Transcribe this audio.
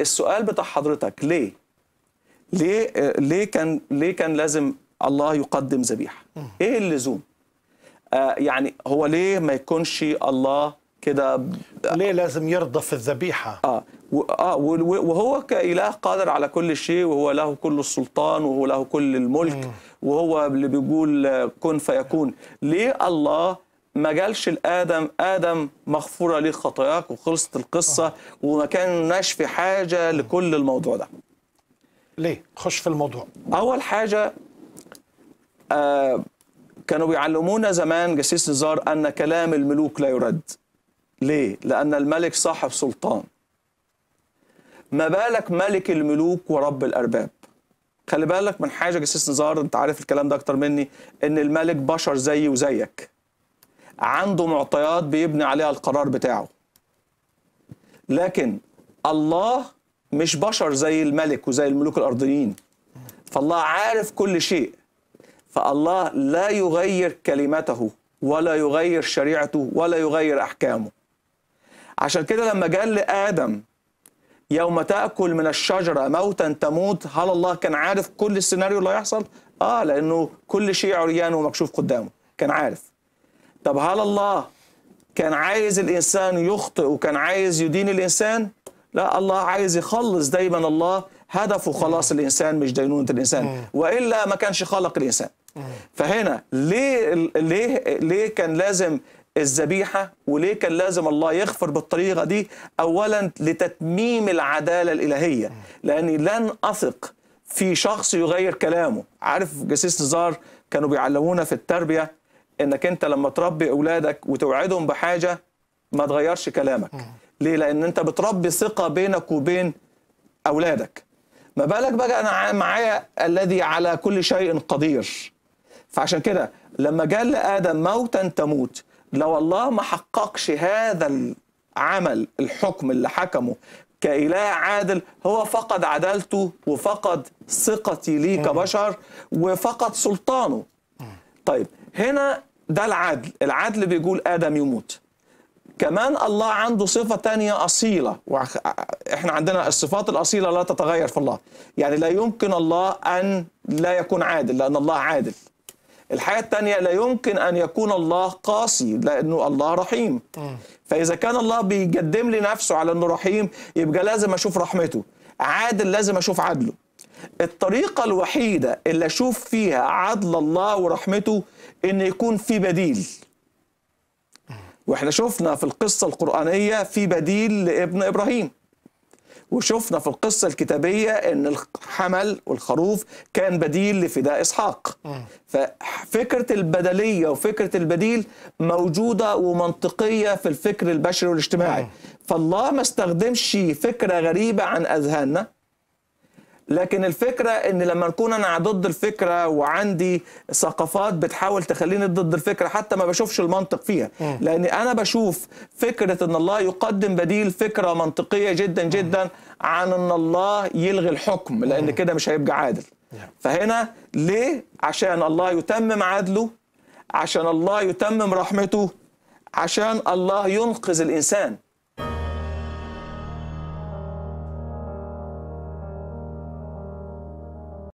السؤال بتاع حضرتك ليه؟ ليه كان لازم الله يقدم ذبيحه؟ ايه اللزوم؟ يعني هو ليه ما يكونش الله كده ليه لازم يرضى في الذبيحه؟ وهو كإله قادر على كل شيء، وهو له كل السلطان، وهو له كل الملك، وهو اللي بيقول كن فيكون. ليه الله ما جالش لآدم، آدم مغفوره ليه خطاياك وخلصت القصه وما كانش في حاجه لكل الموضوع ده؟ ليه؟ خش في الموضوع. اول حاجه كانوا بيعلمونا زمان جسيس نزار ان كلام الملوك لا يرد. ليه؟ لأن الملك صاحب سلطان. ما بالك ملك الملوك ورب الأرباب. خلي بالك من حاجة جسيس نزار، أنت عارف الكلام ده أكتر مني، إن الملك بشر زي وزيك، عنده معطيات بيبني عليها القرار بتاعه. لكن الله مش بشر زي الملك وزي الملوك الأرضيين، فالله عارف كل شيء، فالله لا يغير كلمته ولا يغير شريعته ولا يغير أحكامه. عشان كده لما قال لآدم يوم تأكل من الشجرة موتا تموت، هل الله كان عارف كل السيناريو اللي هيحصل؟ لأنه كل شيء عريان ومكشوف قدامه، كان عارف. طب هل الله كان عايز الإنسان يخطئ وكان عايز يدين الإنسان؟ لا، الله عايز يخلص دايما. الله هدفه خلاص الإنسان، مش دينونة الإنسان، وإلا ما كانش خلق الإنسان. فهنا ليه كان لازم الذبيحة، وليه كان لازم الله يغفر بالطريقة دي؟ أولا لتتميم العدالة الإلهية، لأني لن أثق في شخص يغير كلامه. عارف جسيس نزار كانوا بيعلمونا في التربية إنك أنت لما تربي أولادك وتوعدهم بحاجة ما تغيرش كلامك. ليه؟ لأن أنت بتربي ثقة بينك وبين أولادك. ما بالك بقى أنا معايا الذي على كل شيء قدير. فعشان كده لما قال لآدم موتا تموت، لو الله ما حققش هذا العمل، الحكم اللي حكمه كإله عادل، هو فقد عدالته وفقد ثقتي ليه كبشر وفقد سلطانه. طيب هنا ده العدل. العدل بيقول آدم يموت. كمان الله عنده صفة تانية أصيلة، وإحنا عندنا الصفات الأصيلة لا تتغير في الله، يعني لا يمكن الله أن لا يكون عادل لأن الله عادل. الحاجة التانية لا يمكن أن يكون الله قاسي لأنه الله رحيم. فإذا كان الله بيقدم لي نفسه على أنه رحيم، يبقى لازم أشوف رحمته. عادل لازم أشوف عدله. الطريقة الوحيدة اللي أشوف فيها عدل الله ورحمته إن يكون في بديل. واحنا شفنا في القصة القرآنية في بديل لابن إبراهيم، وشفنا في القصة الكتابية إن الحمل والخروف كان بديل لفداء إسحاق. ففكرة البدلية وفكرة البديل موجودة ومنطقية في الفكر البشري والاجتماعي. فالله ما استخدمش فكرة غريبة عن أذهاننا، لكن الفكرة إن لما نكون أنا ضد الفكرة وعندي ثقافات بتحاول تخليني ضد الفكرة حتى ما بشوفش المنطق فيها، لأني أنا بشوف فكرة إن الله يقدم بديل فكرة منطقية جدا جدا عن إن الله يلغي الحكم، لأن كده مش هيبقى عادل. فهنا ليه؟ عشان الله يتمم عدله، عشان الله يتمم رحمته، عشان الله ينقذ الإنسان.